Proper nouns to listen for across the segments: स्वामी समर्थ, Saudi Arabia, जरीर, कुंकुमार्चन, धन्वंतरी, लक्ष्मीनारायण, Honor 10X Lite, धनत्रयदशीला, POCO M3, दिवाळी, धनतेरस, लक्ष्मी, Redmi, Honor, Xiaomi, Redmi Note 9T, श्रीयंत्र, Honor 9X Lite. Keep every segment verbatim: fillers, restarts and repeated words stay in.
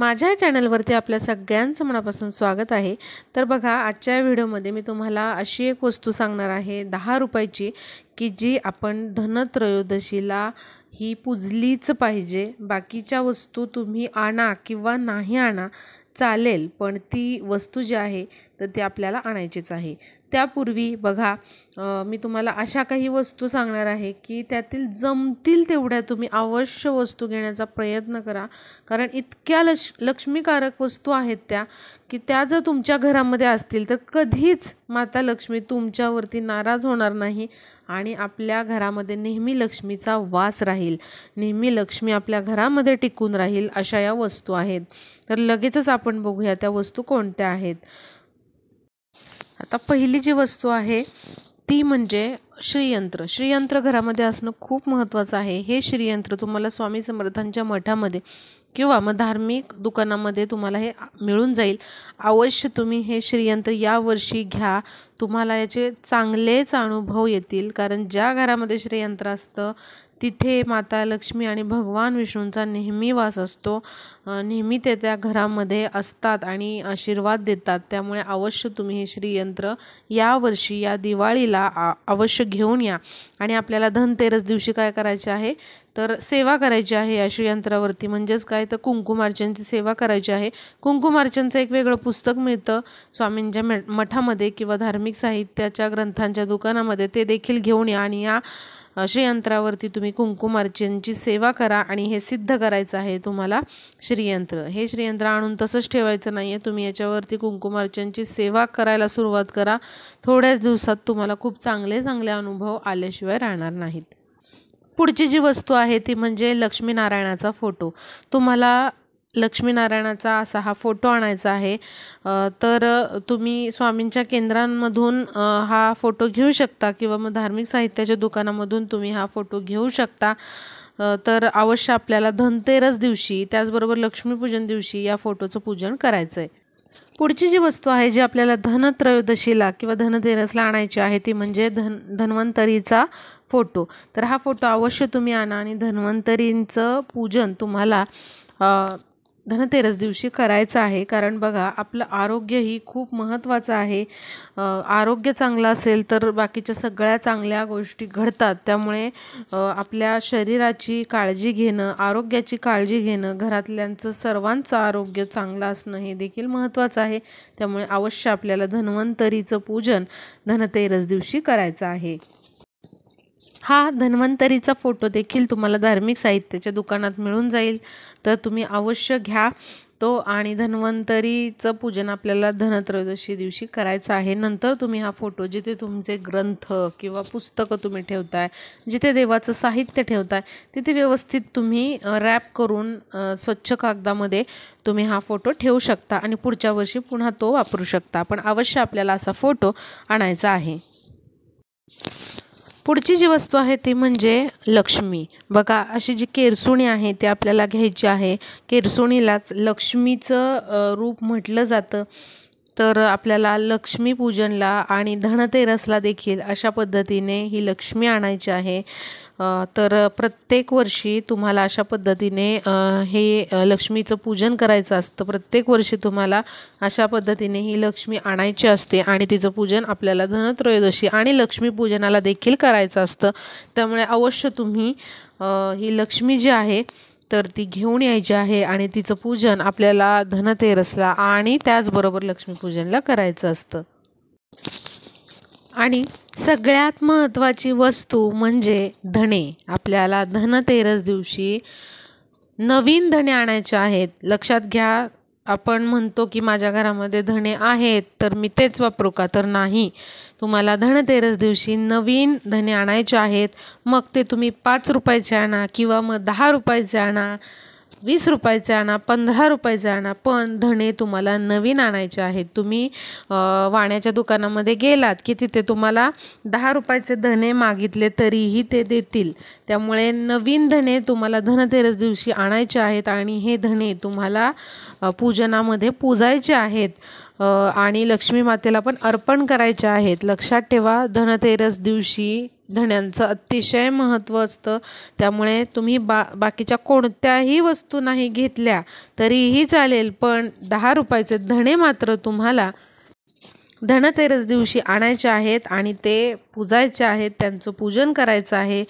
माझ्या चॅनलवरती आपल्या सगळ्यांचं मनापासून स्वागत आहे। तर बघा, आजच्या व्हिडिओमध्ये मी तुम्हाला अशी एक वस्तू सांगणार आहे दहा रुपयाची, की जी आपण धनत्रयोदशीला ही पूजलीच पाहिजे। बाकीच्या वस्तू तुम्ही आणा किंवा नाही आणा चालेल, पण ती वस्तू जी आहे तर ती आपल्याला आणायचीच आहे। त्यापूर्वी बघा, मी तुम्हाला अशा काही वस्तू सांगणार आहे की त्यातील जमतील तेवढ्या तुम्ही आवश्यक वस्तू घेण्याचा प्रयत्न करा, कारण इतक्या लक्ष लक्ष्मीकारक वस्तू आहेत त्या, की त्या जर तुमच्या घरामध्ये असतील तर कधीच माता लक्ष्मी तुमच्यावरती नाराज होणार नाही आणि आपल्या घरामध्ये नेहमी लक्ष्मीचा वास राहील, नेहमी लक्ष्मी आपल्या घरामध्ये टिकून राहील, अशा या वस्तू आहेत। तर लगेचच आपण बघूया त्या वस्तू कोणत्या आहेत। आता पहिली जी वस्तू आहे ती म्हणजे श्रीयंत्र। श्रीयंत्र घरामध्ये असणं खूप महत्त्वाचं आहे। हे श्रीयंत्र तुम्हाला स्वामी समर्थांच्या मठामध्ये किंवा मग धार्मिक दुकानामध्ये तुम्हाला हे मिळून जाईल। अवश्य तुम्ही हे श्रीयंत्र यावर्षी घ्या, तुम्हाला याचे चांगलेच अनुभव येतील, कारण ज्या घरामध्ये श्रीयंत्र असतं तिथे माता लक्ष्मी आणि भगवान विष्णूंचा नेहमी वास असतो, नेहमी ते त्या घरामध्ये असतात आणि आशीर्वाद देतात। त्यामुळे अवश्य तुम्ही हे श्रीयंत्र यावर्षी या दिवाळीला अवश्य घेऊन या। आणि आपल्याला धनतेरस दिवशी काय करायचे आहे तर सेवा करायची आहे या श्रीयंत्रावरती, म्हणजेच काय तर कुंकुमार्चनची सेवा करायची आहे। कुंकुमार्चनचं एक वेगळं पुस्तक मिळतं स्वामींच्या मठामध्ये किंवा धार्मिक साहित्याच्या ग्रंथांच्या दुकानामध्ये, ते देखील घेऊन या आणि या श्रीयंत्रावरती तुम्ही कुंकुमार्चनची सेवा करा। आणि हे सिद्ध करायचं आहे तुम्हाला श्रीयंत्र। हे श्रीयंत्र आणून तसंच ठेवायचं नाही आहे, तुम्ही याच्यावरती कुंकुमार्चनची सेवा करायला सुरुवात करा। थोड्याच दिवसात तुम्हाला खूप चांगले चांगले अनुभव आल्याशिवाय राहणार नाहीत। पुढची जी वस्तू आहे ती म्हणजे लक्ष्मीनारायणाचा फोटो। तुम्हाला लक्ष्मीनारायणाचा असा हा फोटो आणायचा आहे, तर तुम्ही स्वामींच्या केंद्रांमधून हा फोटो घेऊ शकता किंवा मग धार्मिक साहित्याच्या दुकानामधून तुम्ही हा फोटो घेऊ शकता। तर अवश्य आपल्याला धनतेरस दिवशी त्याचबरोबर लक्ष्मीपूजन दिवशी या फोटोचं पूजन करायचं आहे। पुढची जी वस्तू आहे जी आपल्याला धनत्रयोदशीला किंवा धनतेरसला आणायची आहे ती म्हणजे धन धन्वंतरीचा फोटो। तर हा फोटो अवश्य तुम्ही आणा आणि धन्वंतरींचं पूजन तुम्हाला धनतेरस दिवशी करायचं आहे, कारण बघा आपलं आरोग्य ही खूप महत्त्वाचं आहे। आरोग्य चांगलं असेल तर बाकीच्या सगळ्या चांगल्या गोष्टी घडतात। त्यामुळे आपल्या शरीराची काळजी घेणं, आरोग्याची काळजी घेणं, घरातल्यांचं सर्वांचं आरोग्य चांगलं असणं हे देखील महत्त्वाचं आहे। त्यामुळे अवश्य आपल्याला धन्वंतरीचं पूजन धनतेरस दिवशी करायचं आहे। हा धन्वंतरीचा फोटो देखील तुम्हाला धार्मिक साहित्याच्या दुकानात मिळून जाईल, तर तुम्ही अवश्य घ्या तो। आणि धन्वंतरीचं पूजन आपल्याला धनत्रयोदशी दिवशी करायचं आहे। नंतर तुम्ही हा फोटो जिथे तुमचे ग्रंथ किंवा पुस्तकं तुम्ही ठेवताय, जिथे देवाचं साहित्य ठेवताय, तिथे व्यवस्थित तुम्ही रॅप करून स्वच्छ कागदामध्ये तुम्ही हा फोटो ठेवू शकता आणि पुढच्या वर्षी पुन्हा तो वापरू शकता। पण अवश्य आपल्याला असा फोटो आणायचा आहे। पुढची जी वस्तू आहे ती म्हणजे लक्ष्मी। बघा, अशी जी केरसुणी आहे ती आपल्याला घ्यायची आहे। केरसुणीलाच लक्ष्मीचं रूप म्हटलं जातं, तर आपल्याला लक्ष्मीपूजनला आणि धनतेरसला देखील अशा पद्धतीने ही लक्ष्मी आणायची आहे। तर प्रत्येक वर्षी तुम्हाला अशा पद्धतीने हे लक्ष्मीचं पूजन करायचं असतं। प्रत्येक वर्षी तुम्हाला अशा पद्धतीने ही लक्ष्मी आणायची असते आणि तिचं पूजन आपल्याला धनत्रयोदशी आणि लक्ष्मीपूजनाला देखील करायचं असतं। त्यामुळे अवश्य तुम्ही ही लक्ष्मी जी आहे तर ती घेऊन यायची आहे आणि तिचं पूजन आपल्याला धनतेरसला आणि त्याचबरोबर लक्ष्मीपूजनला करायचं असतं। आणि सगळ्यात महत्त्वाची वस्तू म्हणजे धणे। आपल्याला धनतेरस दिवशी नवीन धणे आणायचे आहेत। लक्षात घ्या, आपण म्हणतो की माझ्या घरामध्ये धणे आहेत तर मी तेच वापरू का, तर नाही। तुम्हाला धनतेरस दिवशी नवीन धणे आणायचे आहेत, मग ते तुम्ही पाच रुपयाचे आणा किंवा मग दहा रुपयाचे आणा, वीस रुपयाचे आणा, पंधरा रुपयाचे आणा, पण धणे तुम्हाला नवीन आणायचे आहेत। तुम्ही वाण्याच्या दुकानामध्ये गेलात की तिथे तुम्हाला दहा रुपयाचे धणे मागितले तरीही ते देतील। त्यामुळे नवीन धणे तुम्हाला धनतेरस दिवशी आणायचे आहेत आणि हे धणे तुम्हाला पूजनामध्ये पूजायचे आहेत आणि लक्ष्मी मातेला पण अर्पण करायचे आहेत। लक्षात ठेवा, धनतेरस दिवशी धण्यांचं अतिशय महत्त्व असतं। त्यामुळे तुम्ही बा बाकीच्या कोणत्याही वस्तू नाही घेतल्या तरीही चालेल, पण दहा रुपयाचे धणे मात्र तुम्हाला धनतेरस दिवशी आणायचे आहेत आणि ते पूजायचे आहेत, त्यांचं पूजन करायचं आहे।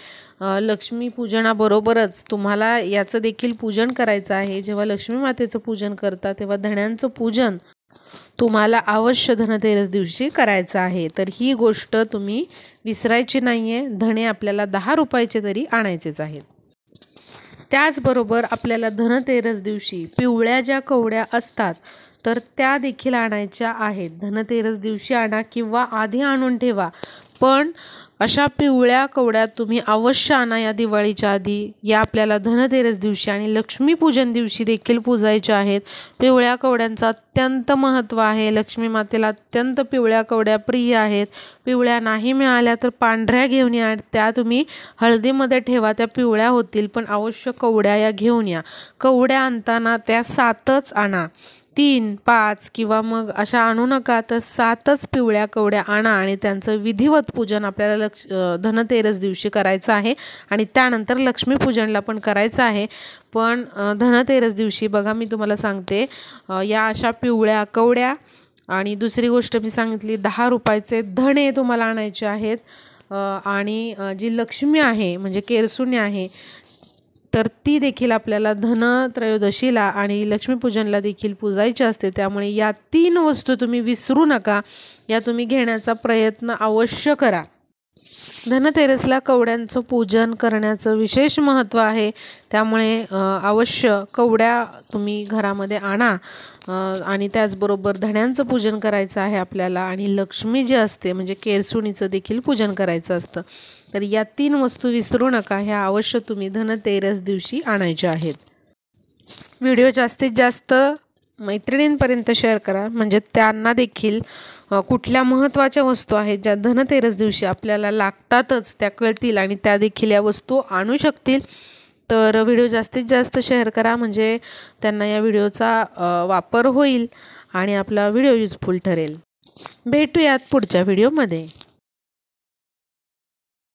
लक्ष्मी पूजनाबरोबरच तुम्हाला याचं देखील पूजन करायचं आहे। जेव्हा लक्ष्मी मातेचं पूजन करता तेव्हा धण्यांचं पूजन तुम्हाला अवश्य धनतेरस दिवशी करायचं आहे। तर ही गोष्ट तुम्ही विसरायची नाही आहे। धणे आपल्याला दहा रुपयाचे तरी आणायचेच आहेत। त्याचबरोबर आपल्याला धनतेरस दिवशी पिवळ्या ज्या कवड्या असतात तर त्या देखील आणायच्या आहेत। धनतेरस दिवशी आणा किंवा आधी आणून ठेवा, पण अशा पिवळ्या कवड्या तुम्ही अवश्य आणा या दिवाळीच्या आधी। या आपल्याला धनतेरस दिवशी आणि लक्ष्मीपूजन दिवशी देखील पूजायच्या आहेत। पिवळ्या कवड्यांचं अत्यंत महत्त्व आहे, लक्ष्मी मातेला अत्यंत पिवळ्या कवड्या प्रिय आहेत। पिवळ्या नाही मिळाल्या तर पांढऱ्या घेऊन या, त्या तुम्ही हळदीमध्ये ठेवा, त्या पिवळ्या होतील, पण अवश्य कवड्या या घेऊन या। कवड्या आणताना त्या सातच आणा, तीन पाच किंवा मग अशा आणू नका, तर सातच पिवळ्या कवड्या आणा आणि त्यांचं विधिवत पूजन आपल्याला लक्ष धनतेरस दिवशी करायचं आहे आणि त्यानंतर लक्ष्मीपूजनला पण करायचं आहे। पण धनतेरस दिवशी बघा मी तुम्हाला सांगते, या अशा पिवळ्या कवड्या आणि दुसरी गोष्ट मी सांगितली दहा रुपयाचे धणे तुम्हाला आणायचे आहेत आणि जी लक्ष्मी आहे म्हणजे केरसुणी आहे तर ती देखील आपल्याला धनत्रयोदशीला आणि लक्ष्मीपूजनला देखील पूजायची असते। त्यामुळे या तीन वस्तू तुम्ही विसरू नका, या तुम्ही घेण्याचा प्रयत्न अवश्य करा। धनतेरसला कवड्यांचं पूजन करण्याचं विशेष महत्त्व आहे, त्यामुळे अवश्य कवड्या तुम्ही घरामध्ये आणा आणि त्याचबरोबर धण्यांचं पूजन करायचं आहे आपल्याला आणि लक्ष्मी जी असते म्हणजे केरसुणीचं देखील पूजन करायचं असतं। तर या तीन वस्तू विसरू नका, ह्या अवश्य तुम्ही धनतेरस दिवशी आणायच्या आहेत। व्हिडिओ जास्तीत जास्त मैत्रिणींपर्यंत शेअर करा म्हणजे त्यांना देखील कुठल्या महत्त्वाच्या वस्तू आहेत ज्या धनतेरस दिवशी आपल्याला लागतातच त्या कळतील आणि त्या देखील या वस्तू आणू शकतील। तर व्हिडिओ जास्तीत जास्त शेअर करा म्हणजे त्यांना या व्हिडिओचा वापर होईल आणि आपला व्हिडिओ युजफुल ठरेल। भेटूयात पुढच्या व्हिडिओमध्ये।